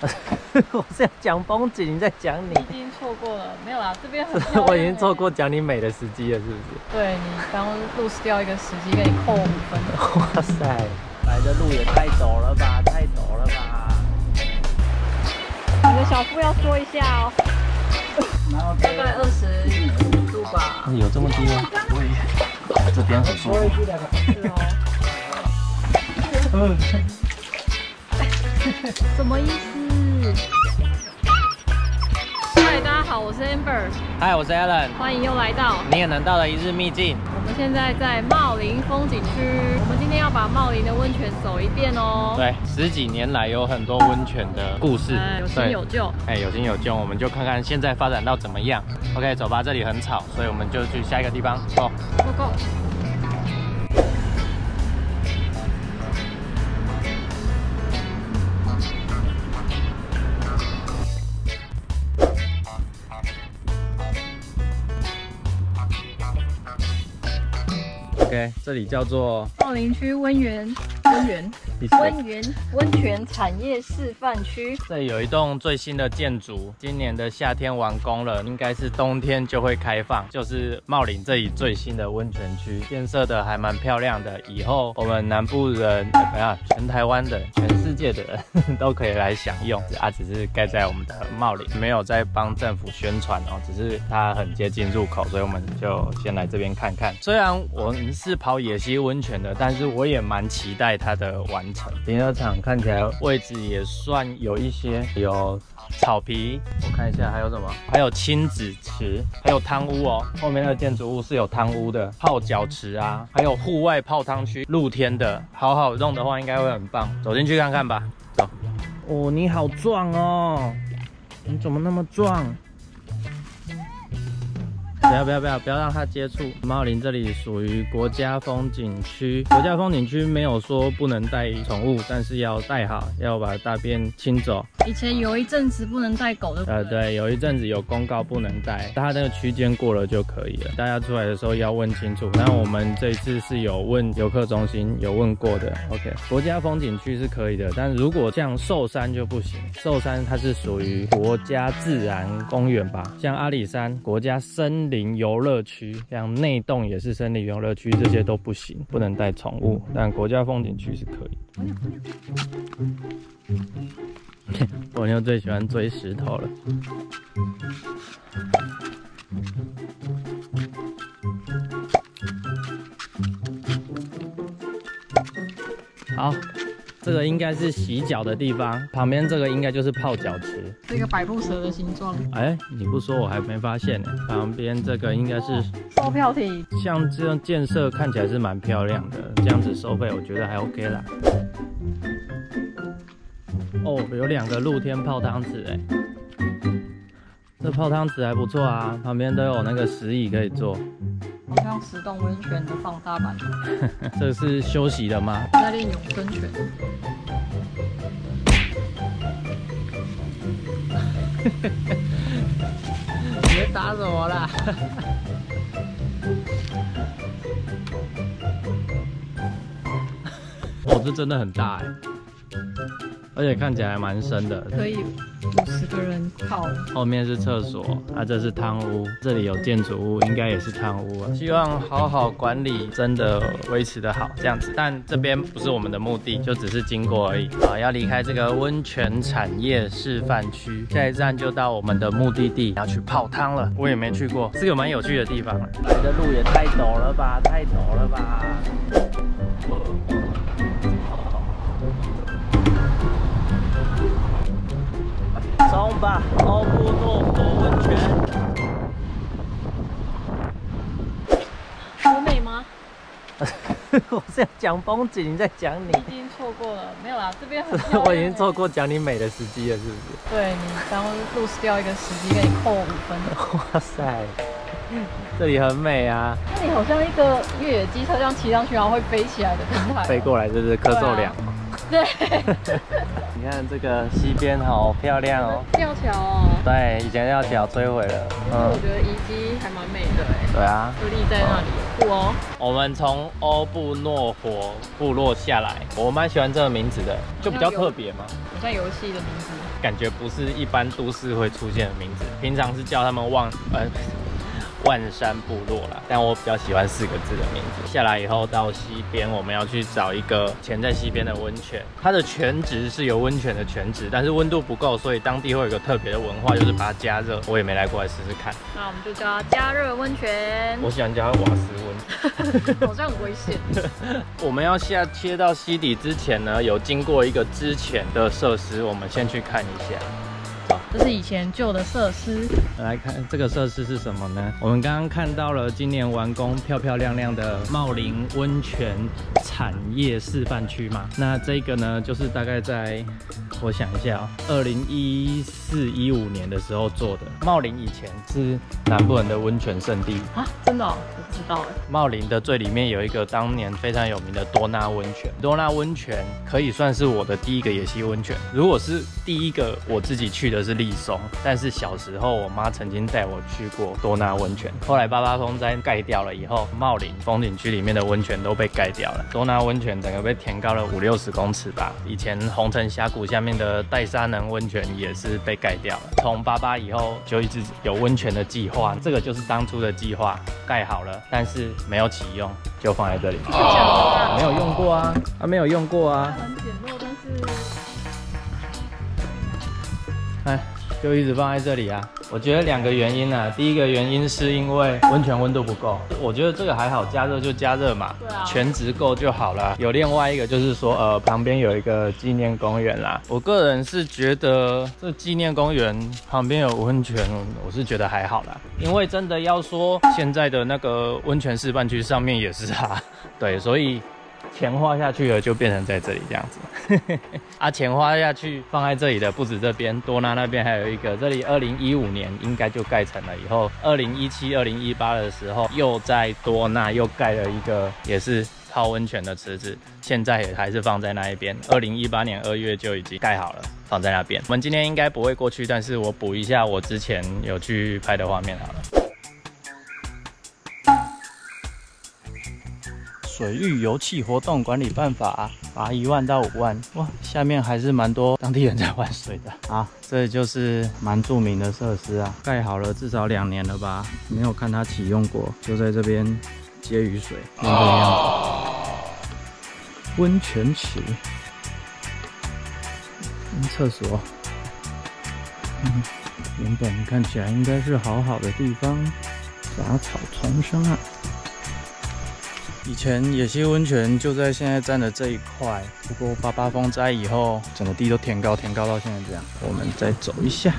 我是要讲风景，在讲你。已经错过了，没有啦，这边很漂亮、欸。我已经错过讲你美的时机了，是不是？对，你刚lose掉一个时机，给你扣5分。哇塞，来的路也太陡了吧，太陡了吧！你的小腹要缩一下哦。大概20度吧。有这么低吗？我也是。这边很舒服。是哦。什么意思？嗨，大家好，我是 Amber。嗨，我是 Alan。欢迎又来到你也能到的一日秘境。我们现在在茂林风景区，我们今天要把茂林的温泉走一遍哦。对，10几年来有很多温泉的故事，有新有旧。哎，有新有旧，我们就看看现在发展到怎么样。OK， 走吧，这里很吵，所以我们就去下一个地方。Go Go Go。 OK， 这里叫做茂林区温泉产业示范区。这里有一栋最新的建筑，今年的夏天完工了，应该是冬天就会开放，就是茂林这里最新的温泉区，建设的还蛮漂亮的。以后我们南部人，全台湾的、全世界的人都可以来享用。只是盖在我们的茂林，没有在帮政府宣传哦，只是它很接近入口，所以我们就先来这边看看。虽然我们是跑野溪温泉的，但是我也蛮期待它的完成。停车场看起来位置也算有一些，有草皮，我看一下还有什么，还有亲子池，还有汤屋哦。后面的建筑物是有汤屋的，泡脚池啊，还有户外泡汤区，露天的，好弄的话应该会很棒。走进去看看吧，走。哦，你好壮哦，你怎么那么壮？ 不要让它接触。茂林这里属于国家风景区，国家风景区没有说不能带宠物，但是要带好，要把大便清走。以前有一阵子不能带狗的。对，有一阵子有公告不能带，它那个区间过了就可以了。大家出来的时候要问清楚。那我们这一次是有问游客中心有问过的。OK， 国家风景区是可以的，但如果像寿山就不行。寿山它是属于国家自然公园吧，像阿里山国家森林 游乐区，像内洞也是森林游乐区，这些都不行，不能带宠物。但国家风景区是可以。斗牛最喜欢追石头了。好，这个应该是洗脚的地方，旁边这个应该就是泡脚池。 这个百步蛇的形状，哎，你不说我还没发现呢。旁边这个应该是售票亭，像这样建设看起来是蛮漂亮的，这样子收费我觉得还 OK 啦。哦，有2个露天泡汤池，哎，这泡汤池还不错啊，旁边都有那个石椅可以坐。 好像10洞温泉的放大版。这是休息的吗？在练咏春拳。你在打什么啦？哦，这真的很大哎，而且看起来蛮深的。可以。 50个人泡。后面是厕所，这是汤屋，这里有建筑物，应该也是汤屋啊。希望好好管理，真的维持得好这样子。但这边不是我们的目的，就只是经过而已。好，要离开这个温泉产业示范区，下一站就到我们的目的地，要去泡汤了。我也没去过，是个蛮有趣的地方。来的路也太陡了吧，太陡了吧。 冲吧，欧布诺夫温泉。很美吗？我是要讲风景，在讲你。已经错过了，没有啦，这边很漂亮。我已经错过讲你美的时机了，是不是？对，你刚lose掉一个时机，给你扣5分。哇塞，这里很美啊。那你好像一个越野机车这样骑上去，然后会飞起来的平台。飞过来就是柯受良。 对，你看这个溪边好漂亮哦，吊桥哦。对，以前吊桥摧毁了。嗯，我觉得遗迹还蛮美的哎。对啊，就立在那里。部哦。我们从欧布诺火部落下来，我蛮喜欢这个名字的，就比较特别嘛，很像游戏的名字，感觉不是一般都市会出现的名字，平常是叫他们万山部落啦，但我比较喜欢4个字的名字。下来以后到西边，我们要去找一个潜在西边的温泉，它的泉质是有温泉的泉质，但是温度不够，所以当地会有一个特别的文化，就是把它加热。我也没来过，来试试看。那我们就叫加热温泉。我喜欢叫它瓦斯温，好像很危险。我们要下切到溪底之前呢，有经过一个之前的设施，我们先去看一下。这是以前旧的设施，来看这个设施是什么呢？我们刚刚看到了今年完工漂漂亮亮的茂林温泉产业示范区嘛。那这个呢，就是大概在我想一下2014、15年的时候做的。茂林以前是南部人的温泉圣地啊，真的哦，我不知道哎。茂林的最里面有一个当年非常有名的多纳温泉，多纳温泉可以算是我的第一个野溪温泉。如果是第一个我自己去的是立松，但是小时候我妈曾经带我去过多纳温泉。后来八八风灾盖掉了以后，茂林风景区里面的温泉都被盖掉了，多纳温泉整个被填高了50-60公尺吧。以前红城峡谷下面的戴沙能温泉也是被盖掉了。从八八以后就一直有温泉的计划，这个就是当初的计划，盖好了，但是没有启用，就放在这里。哦、没有用过啊，没有用过啊。很简陋，但是。就一直放在这里啊！我觉得2个原因啊，第一个原因是因为温泉温度不够，我觉得这个还好，加热就加热嘛，对啊，全值够就好了。有另外一个就是说，旁边有一个纪念公园啦，我个人是觉得这纪念公园旁边有温泉，我是觉得还好啦，因为真的要说现在的那个温泉示范区上面也是啊，对，所以。钱花下去了，就变成在这里这样子。啊，钱花下去放在这里的不止这边，多纳那边还有一个。这里2015年应该就盖成了，以后2017、2018的时候又在多纳又盖了一个，也是。泡温泉的池子现在也还是放在那一边，2018年2月就已经盖好了，放在那边。我们今天应该不会过去，但是我补一下我之前有去拍的画面好了。水域油气活动管理办法，罚1万到5万。哇，下面还是蛮多当地人在玩水的啊。这就是蛮著名的设施啊，盖好了至少2年了吧，没有看它启用过，就在这边接雨水，那个样子。温泉池，厕所，原本看起来应该是好好的地方，杂草丛生啊。以前野溪温泉就在现在站的这一块，不过八八风灾以后，整个地都填高，填高到现在这样。我们再走一下。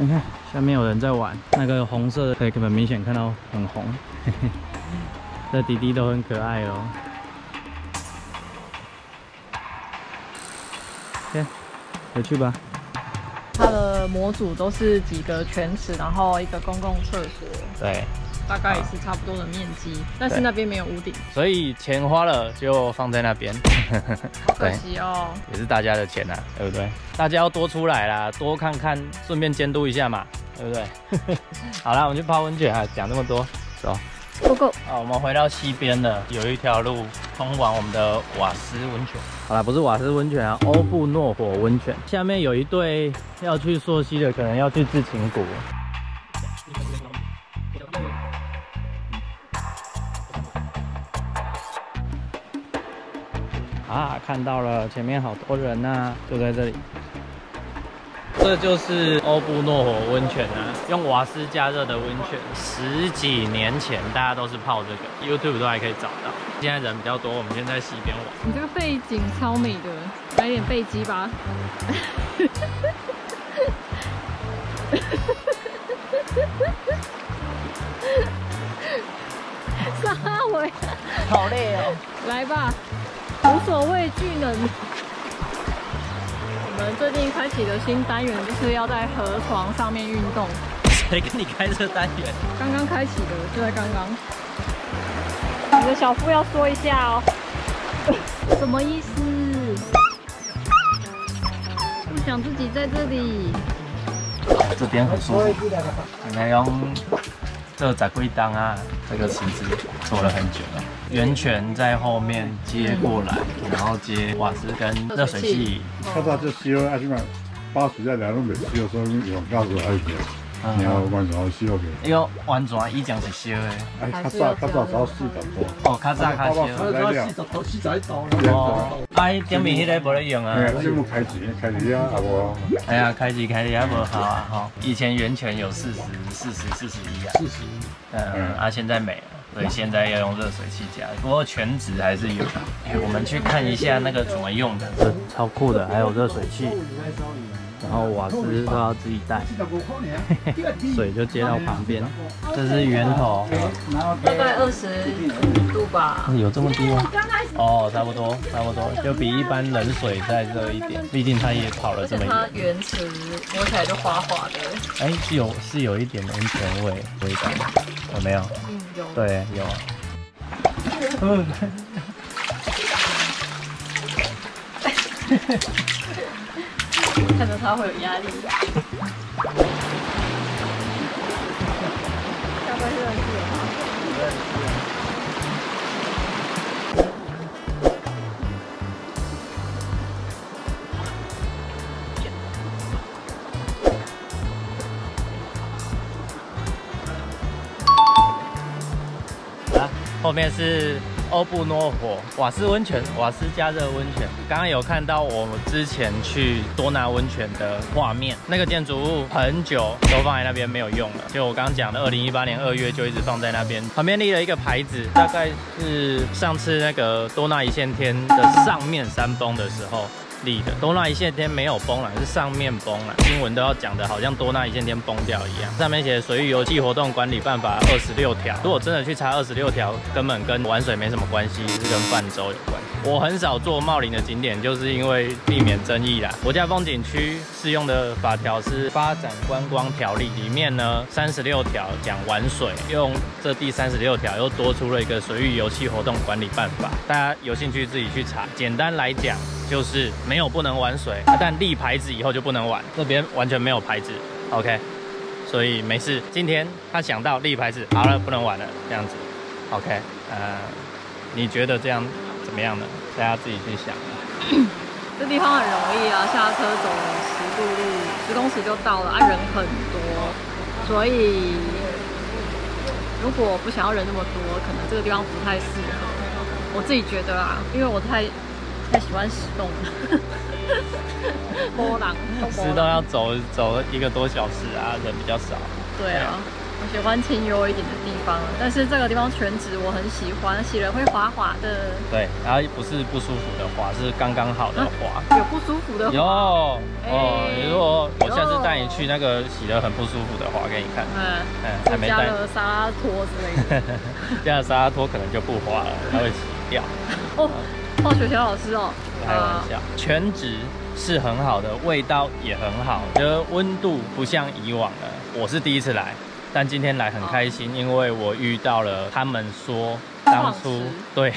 你看，下面有人在玩，那个红色的可以很明显看到很红，嘿嘿，这弟弟都很可爱哦。OK， 回去吧。它的模组都是几个泉池，然后一个公共厕所。对。大概也是差不多的面积，但是那边没有屋顶，所以钱花了就放在那边。好可惜哦，也是大家的钱啊，对不对？大家要多出来啦，多看看，顺便监督一下嘛，对不对？好啦，我们去泡温泉啊，讲那么多，走。Go go！ 好，我们回到西边了，有一条路通往我们的瓦斯温泉。好啦，不是瓦斯温泉啊，欧布诺火温泉。下面有一对要去溯溪的，可能要去自勤谷。啊，看到了，前面好多人啊，就在这里。这就是欧布诺火温泉啊，用瓦斯加热的温泉。10几年前大家都是泡这个 ，YouTube 都还可以找到。现在人比较多，我们现在西边玩。你这个背景超美的，来点背肌吧。杀我！好累哦，来吧。无所畏惧能。我们最近开启的新单元就是要在河床上面运动。谁跟你开这单元？刚刚开启的，就在刚刚。你的小腹要说一下哦。什么意思？想自己在这里。这边很舒服，你看用这在归档啊，这个池子做了很久了。源泉在后面接过来，然后接瓦斯跟热水器。看到这石油还是蛮八十在两路美石油，说有高度还是没有。 你要完全烧嘅，呢個完全以前是燒嘅。較早炒40度。哦，較早燒。40度哦。哎，頂面迄個無咧用啊。誒，先開始，開始啊，阿無。哎呀，開始阿無好啊吼。以前源泉有40、40、41啊。40。現在沒了。 所以现在要用热水器加，不过全职还是有。我们去看一下那个怎么用的，这超酷的，还有热水器，然后瓦斯都要自己带，水就接到旁边。这是源头，220度吧？有这么低吗？哦，差不多，就比一般冷水再热一点，毕竟它也跑了这么远。它原池摸起来就滑滑的，哎，是有一点温泉味道，有没有？ 对，有。嗯，看着他会有压力。下班热气啊！后面是欧布诺火瓦斯温泉，瓦斯加热温泉。刚刚有看到我之前去多纳温泉的画面，那个建筑物很久都放在那边没有用了，就我刚刚讲的2018年2月就一直放在那边，旁边立了一个牌子，大概是上次那个多纳一线天的上面山崩的时候。 立的多纳一线天没有崩了，是上面崩了。新闻都要讲的好像多纳一线天崩掉一样。上面写水域游憩活动管理办法26条，如果真的去查26条，根本跟玩水没什么关系，是跟泛舟有关。我很少做茂林的景点，就是因为避免争议啦。国家风景区适用的法条是《发展观光条例》里面呢，36条讲玩水，用这第36条又多出了一个水域游憩活动管理办法，大家有兴趣自己去查。简单来讲。 就是没有不能玩水，但立牌子以后就不能玩，这边完全没有牌子 ，OK， 所以没事。今天他想到立牌子，好了，不能玩了，这样子 ，OK， 你觉得这样怎么样呢？大家自己去想。这地方很容易啊，下车走10步路，10公尺就到了啊，人很多，所以如果不想要人那么多，可能这个地方不太适合。我自己觉得啊，因为我太喜欢石洞了，波浪。石洞要走1个多小时啊，人比较少。对啊，我喜欢清幽一点的地方，但是这个地方全职我很喜欢，洗了会滑滑的。对，然后不是不舒服的滑，是刚刚好的滑。有不舒服的滑？有哦，你说我下次带你去那个洗了很不舒服的滑给你看。还没带。加了沙拉托之类的。加了沙拉托可能就不滑了，它会洗掉。哦。 化学小老师哦，开玩笑，全职是很好的，味道也很好，就是温度不像以往了。我是第一次来，但今天来很开心，因为我遇到了他们说当初对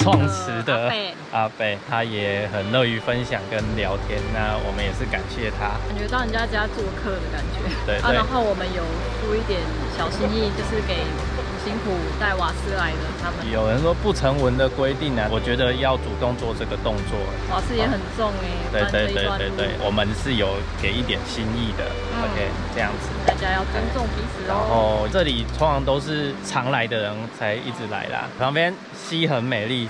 创池的阿贝，他也很乐于分享跟聊天，那我们也是感谢他，感觉到人家家做客的感觉。对啊，然后我们有出一点小心意，就是给。 辛苦带瓦斯来的他们，有人说不成文的规定啊，我觉得要主动做这个动作。瓦斯也很重哎，对，我们是有给一点心意的。OK， 这样子大家要尊重彼此哦。然后这里通常都是常来的人才一直来啦。旁边溪很美丽，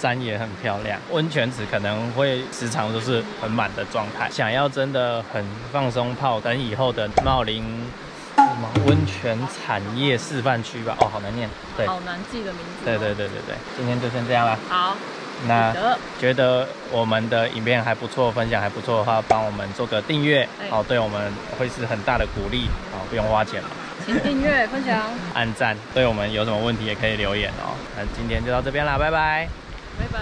山也很漂亮，温泉池可能会时常都是很满的状态。想要真的很放松泡，等以后的茂林。 温泉产业示范区吧，哦，好难念，对，好难记的名字。对，今天就先这样啦。好，那觉得我们的影片还不错，分享还不错的话，帮我们做个订阅，哦，对我们会是很大的鼓励，哦，不用花钱了。请订阅、分享、按赞，对我们有什么问题也可以留言哦。那今天就到这边啦，拜拜，拜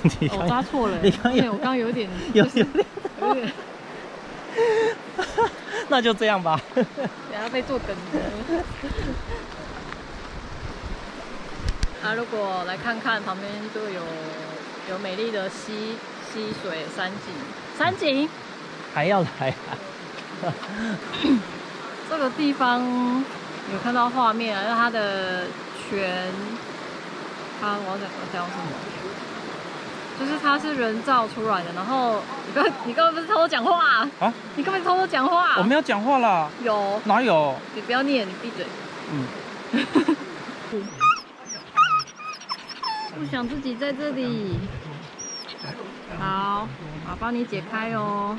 拜。 我抓错了，对，我刚有点，有点。 那就这样吧。等下被做梗的。啊，如果来看看旁边就有有美丽的溪水山景，山景还要来啊！这个地方有看到画面啊，因为它的泉，我要讲什么？就是它是人造出来的，然后你根本不是偷偷讲话啊！啊你根本偷偷讲话！我没有讲话啦！有哪有？你不要念，你闭嘴。嗯。不想自己在这里，好，我帮你解开哦。